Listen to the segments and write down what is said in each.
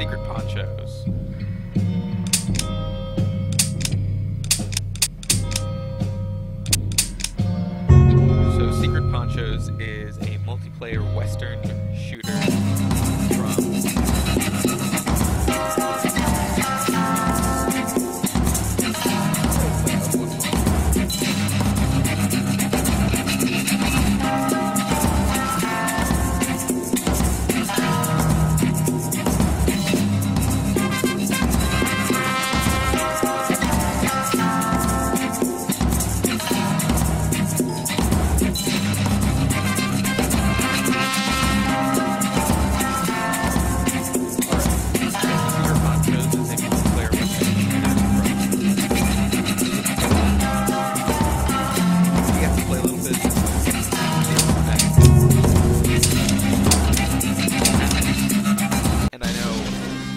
Secret Ponchos. So Secret Ponchos is a multiplayer Western shooter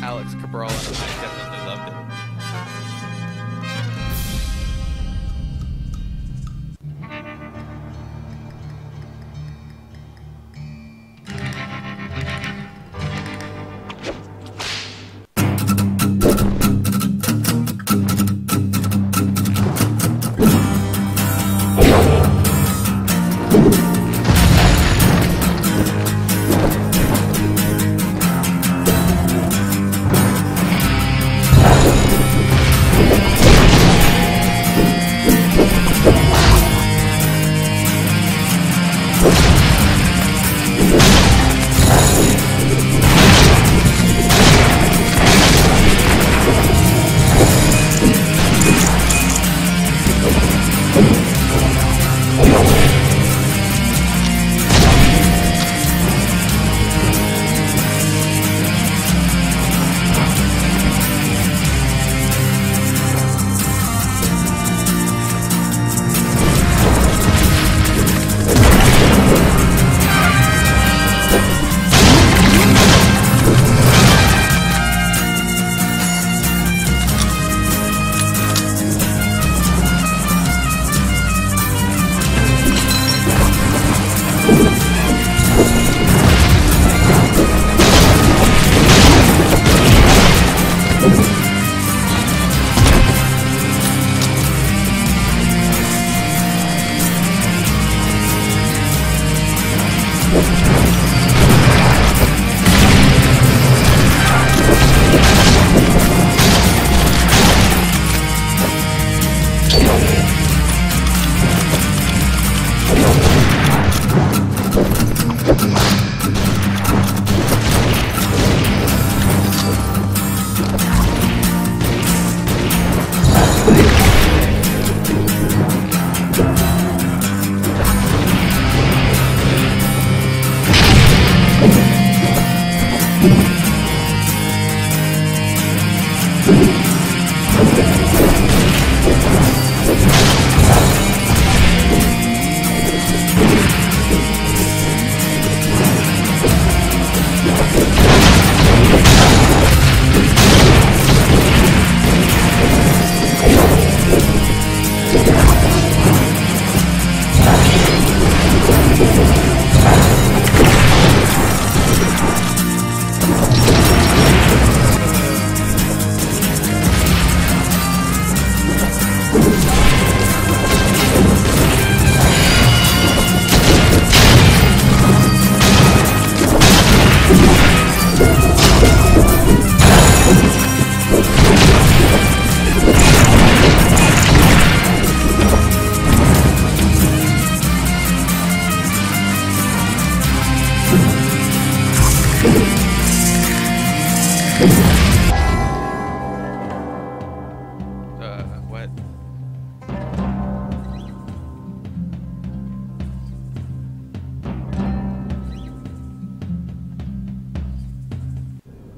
Alex Cabral, and I definitely loved it.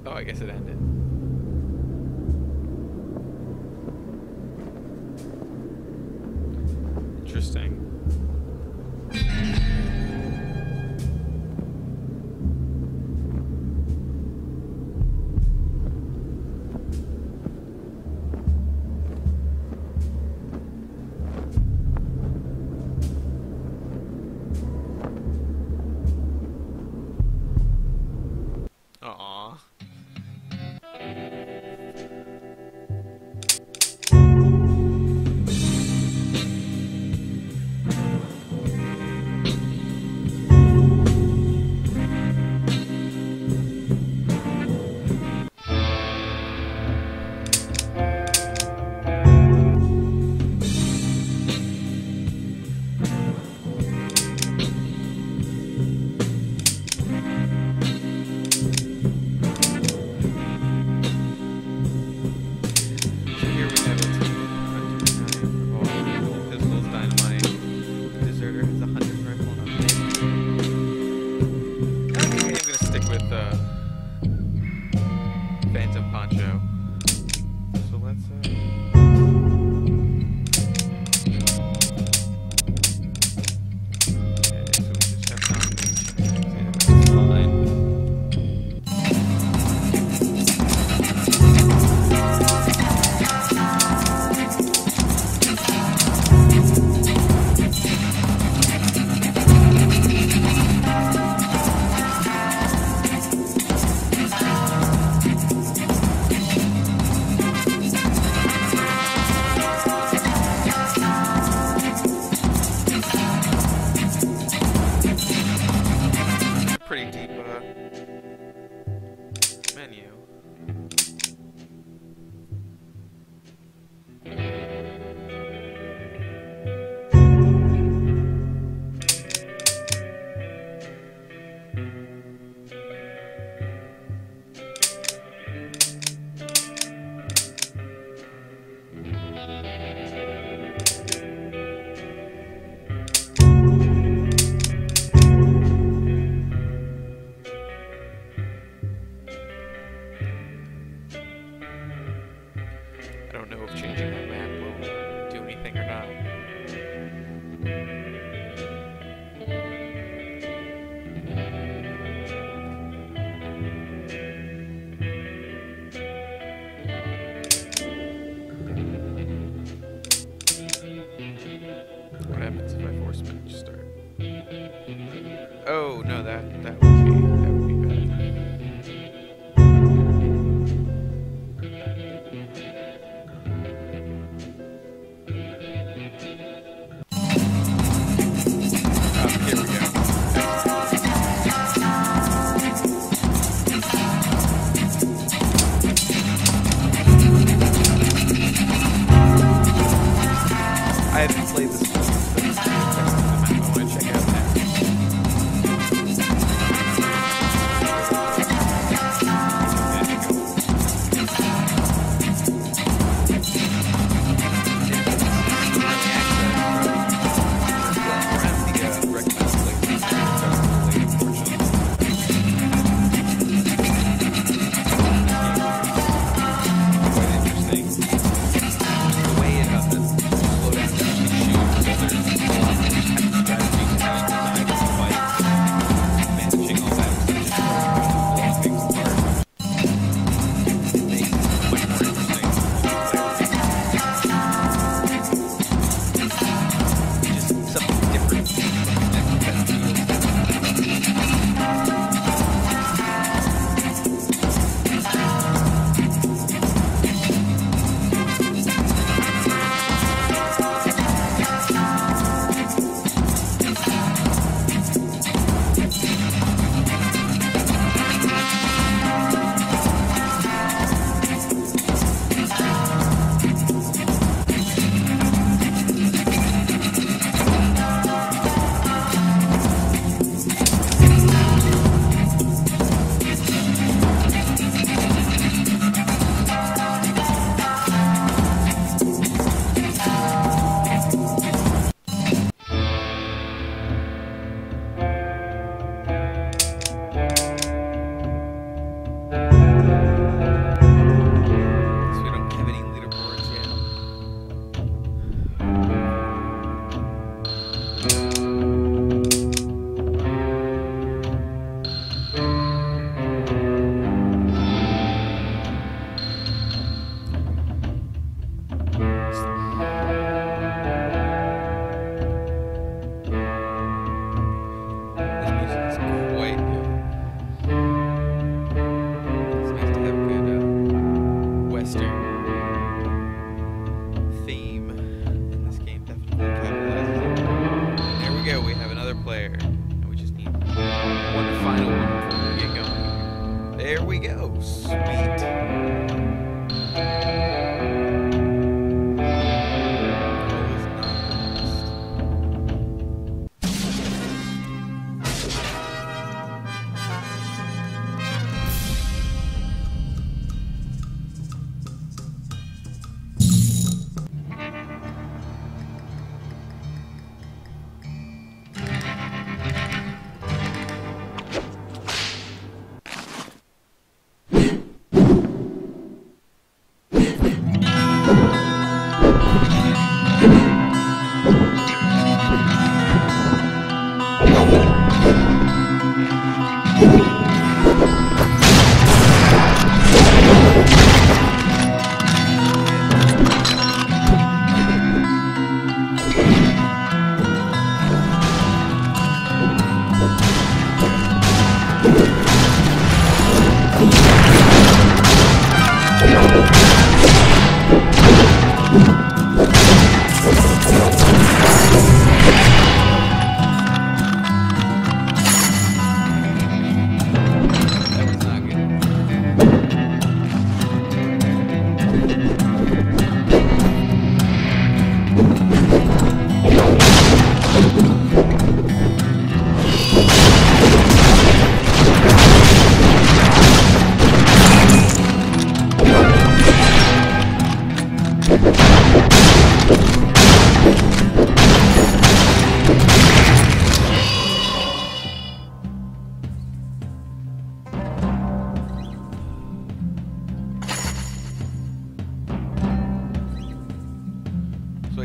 Oh, I guess it ended. Interesting.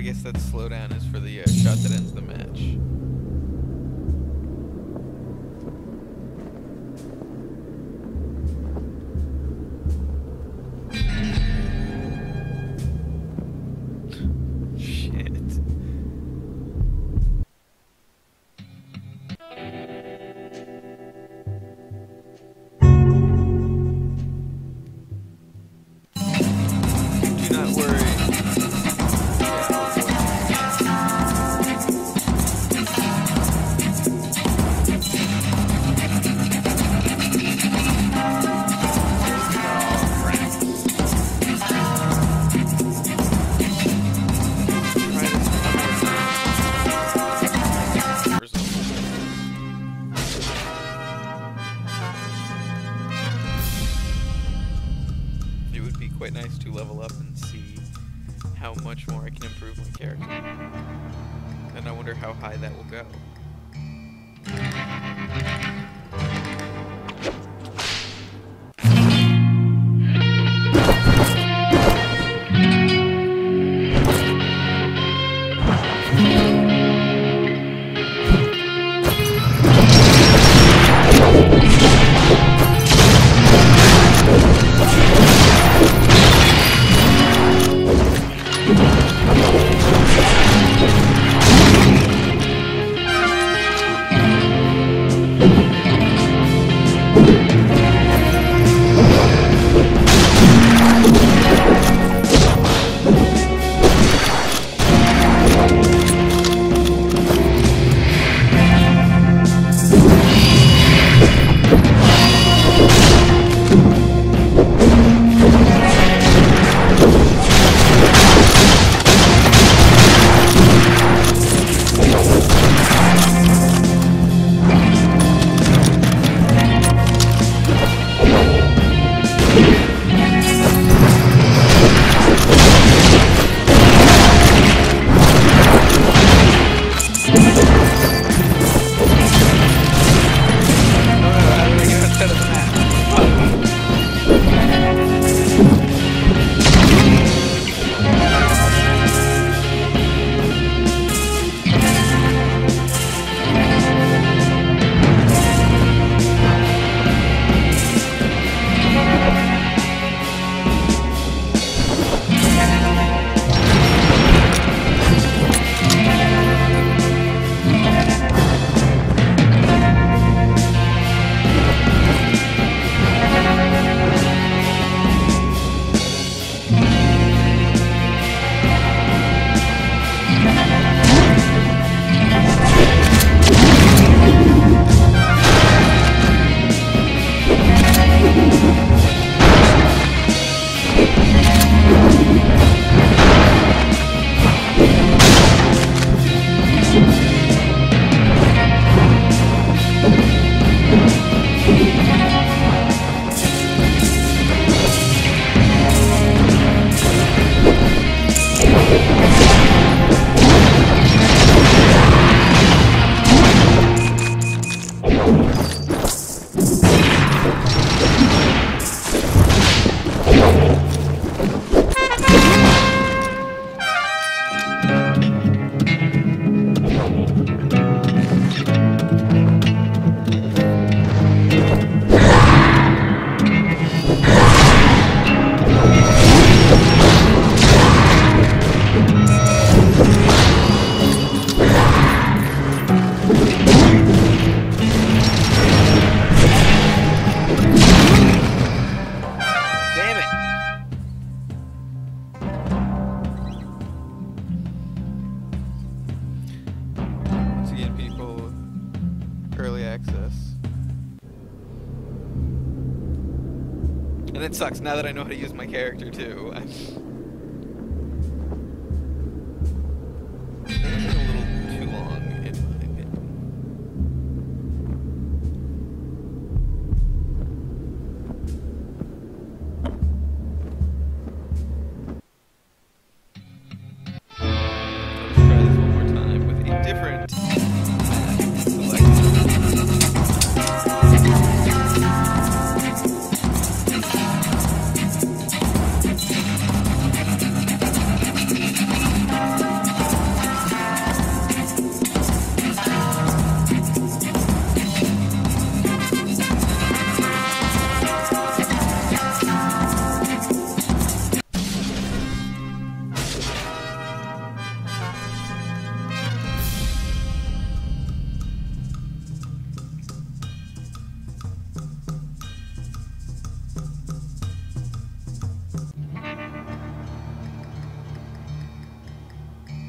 I guess that slowdown is for the shot that ends the match. Sucks now that I know how to use my character too.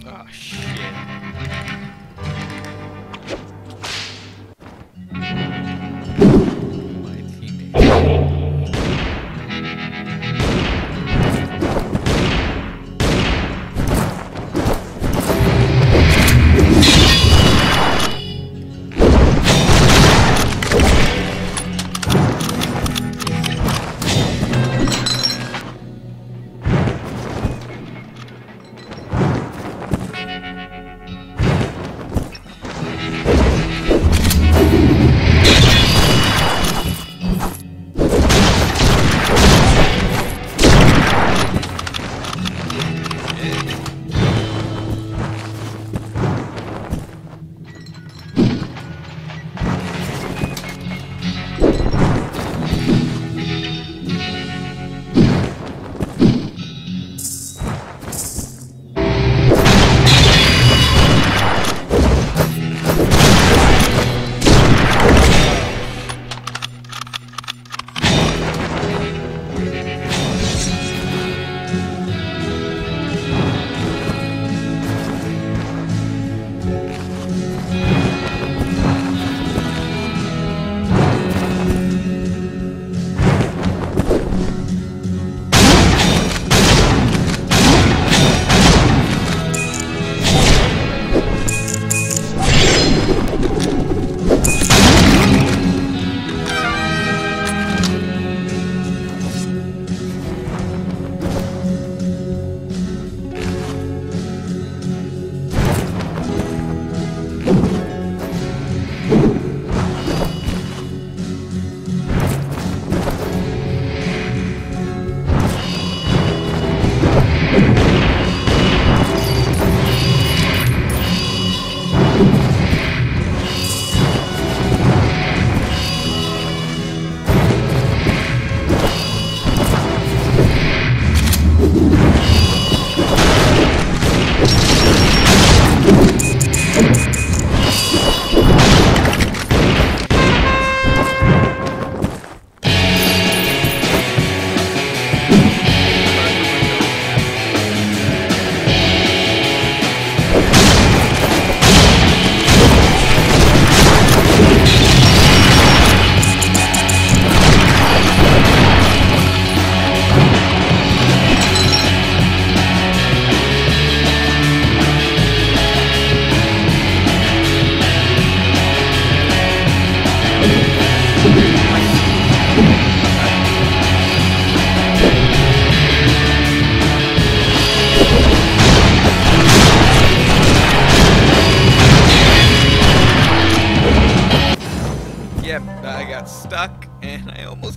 Ah, shit.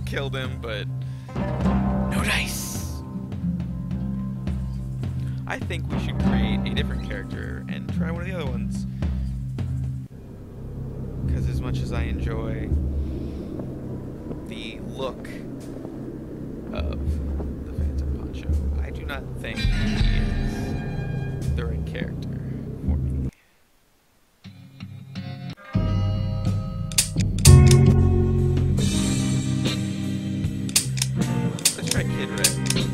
Killed him, but no dice. I think we should create a different character and try one of the other ones. Because as much as I enjoy the look of the Phantom Poncho, I do not think he is the right character. Get him.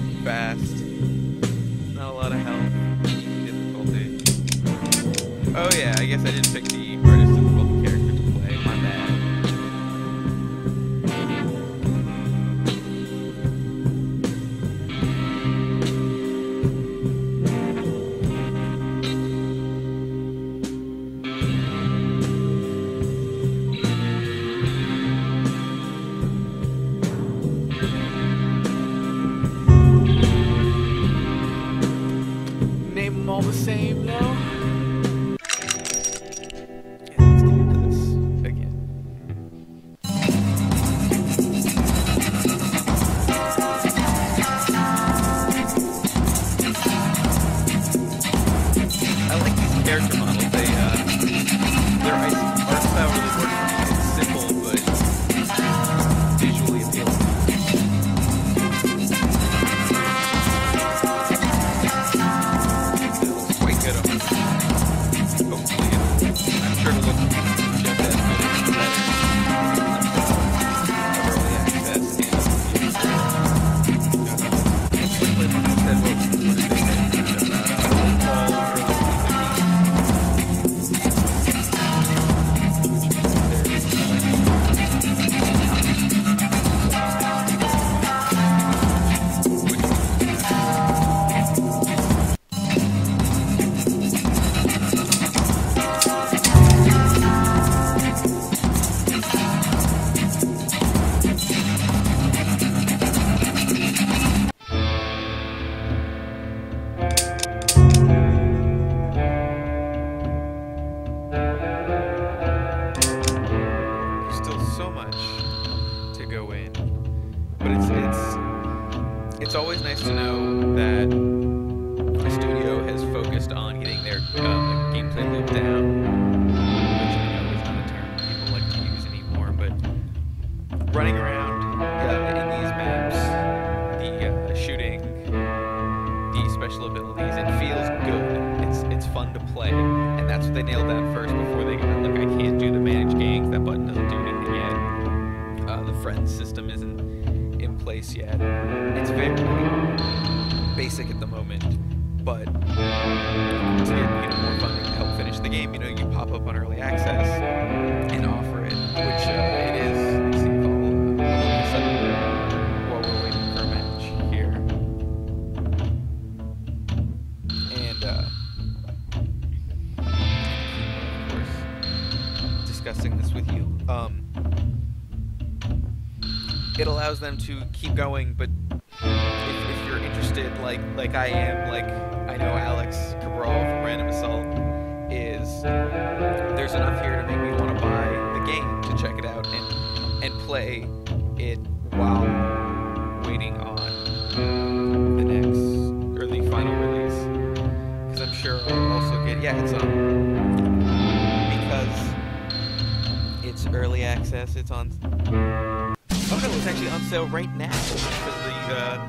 focused on getting their gameplay loop down, which I know is not a term people like to use anymore, but running around in these maps, the shooting, the special abilities, it feels good. It's fun to play, and that's what they nailed down first before they go, look, I can't do the manage gangs, that button doesn't do anything yet. The friends system isn't in place yet. It's very basic at the moment, but to get more funding to help finish the game, you pop up on early access and offer it, which it is. Let's see, while we're waiting for a match here, and of course discussing this with you. It allows them to keep going, but. Like I am, like I know Alex Cabral from Random Assault is, there's enough here to make me want to buy the game, to check it out and play it while waiting on the next, or the final release, because I'm sure I'll also get, it's because it's early access, it's on, oh no, it's actually on sale right now, because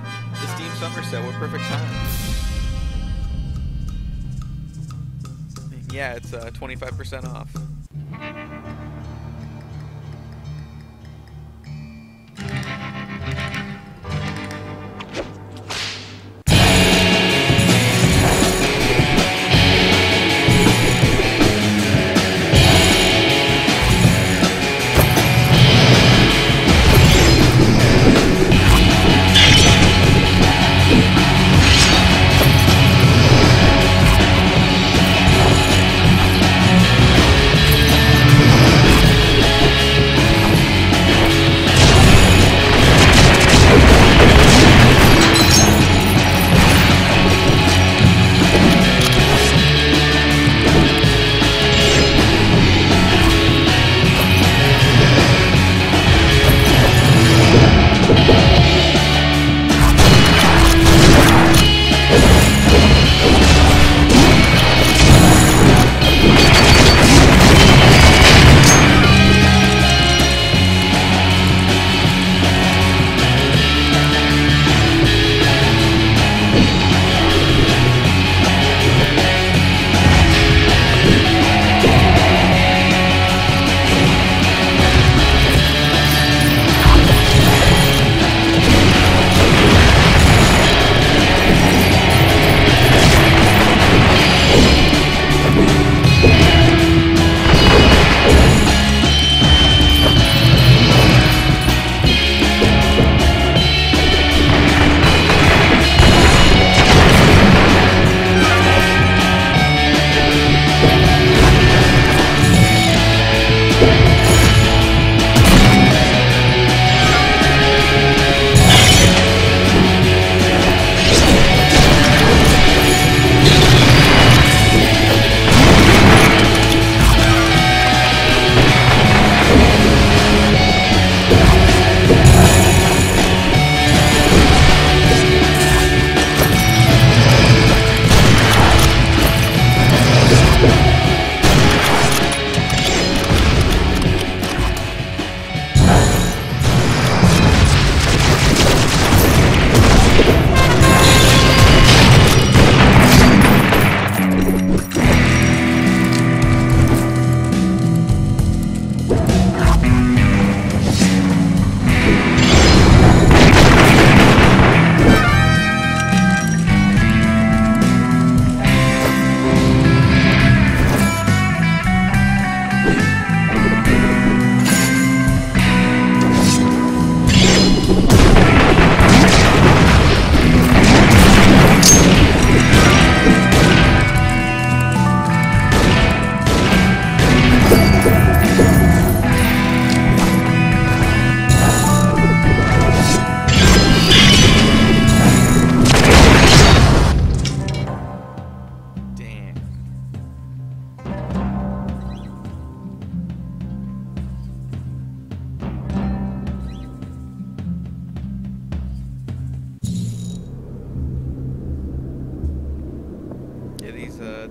the Steam Summer Sale, what perfect time. Yeah, it's 25% off.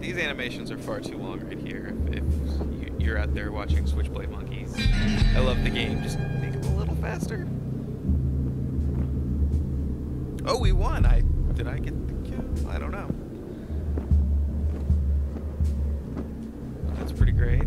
these animations are far too long right here. If you're out there watching Switchblade Monkeys, I love the game. Just make them a little faster. Oh, we won! Did I get the kill? I don't know. That's pretty great.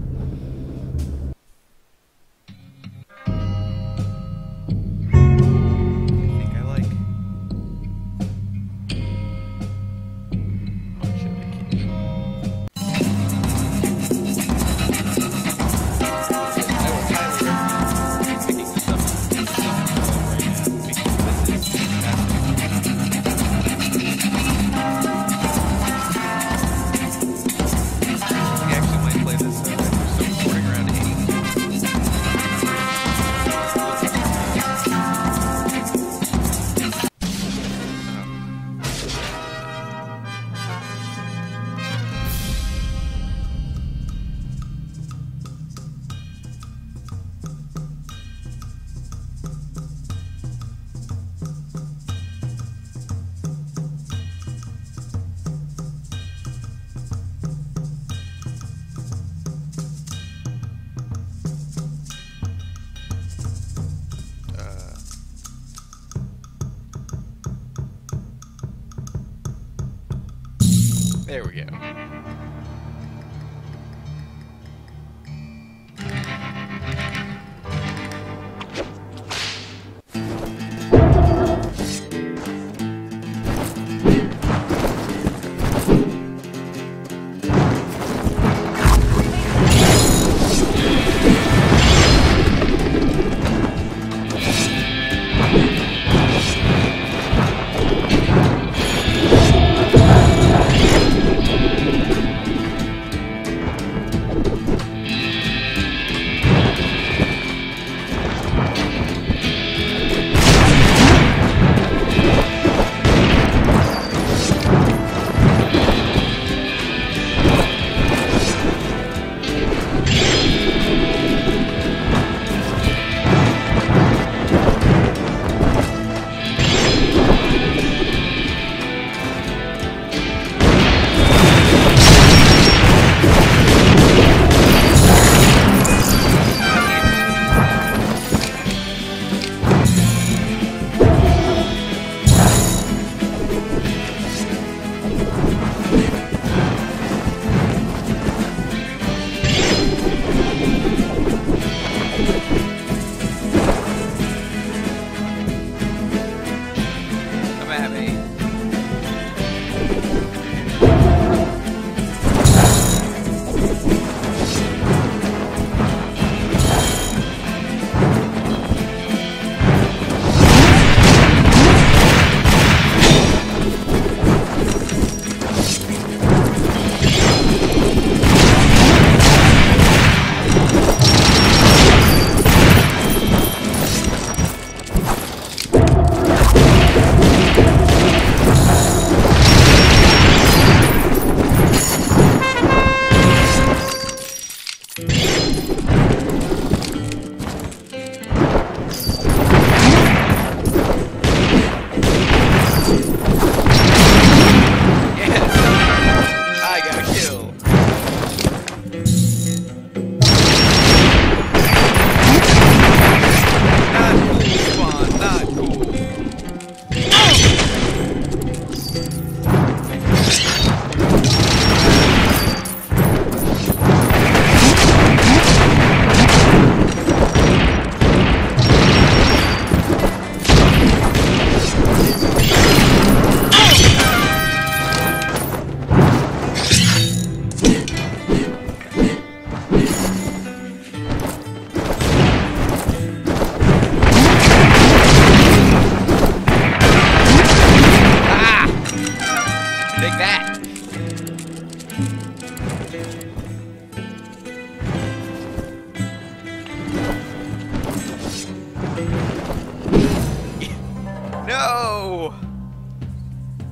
There we go.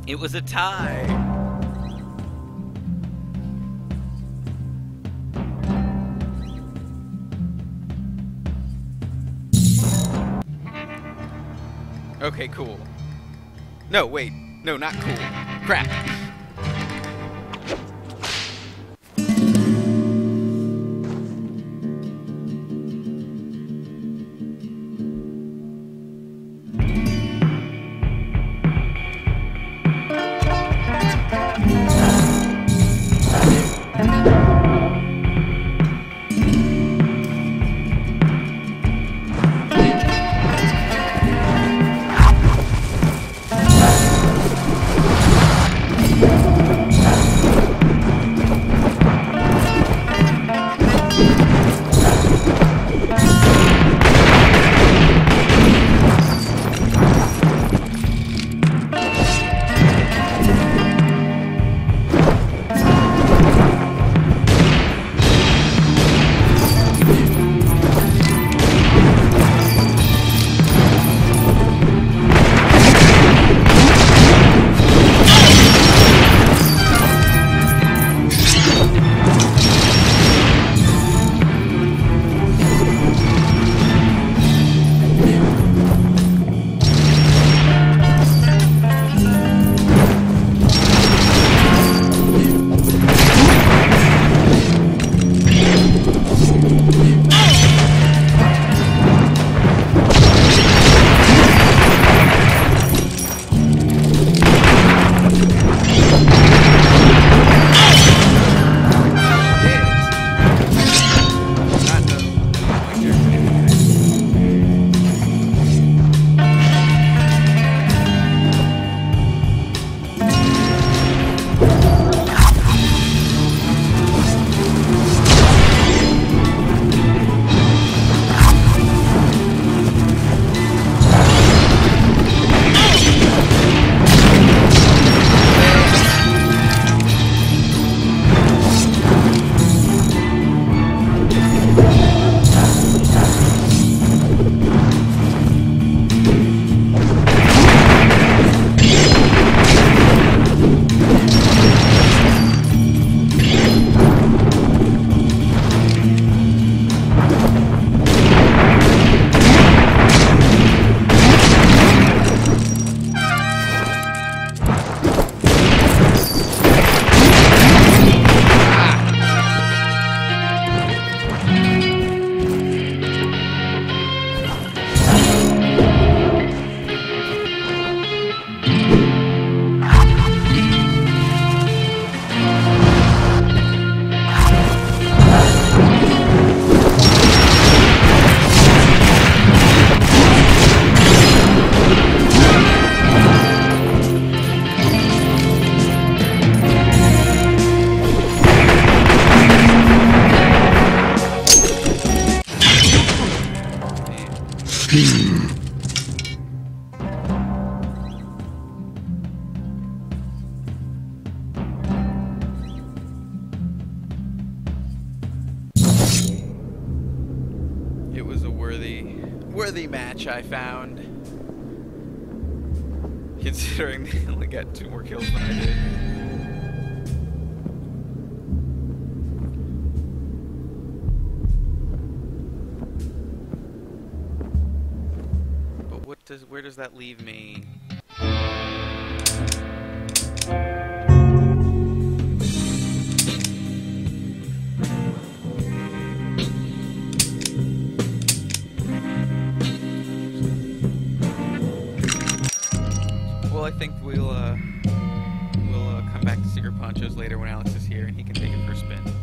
It was a tie. Okay, cool. No, wait. No, not cool. Crap. worthy match, I found. Considering they only got 2 more kills than I did. But what does, where does that leave me? I think we'll come back to Secret Ponchos later when Alex is here and he can take it for a spin.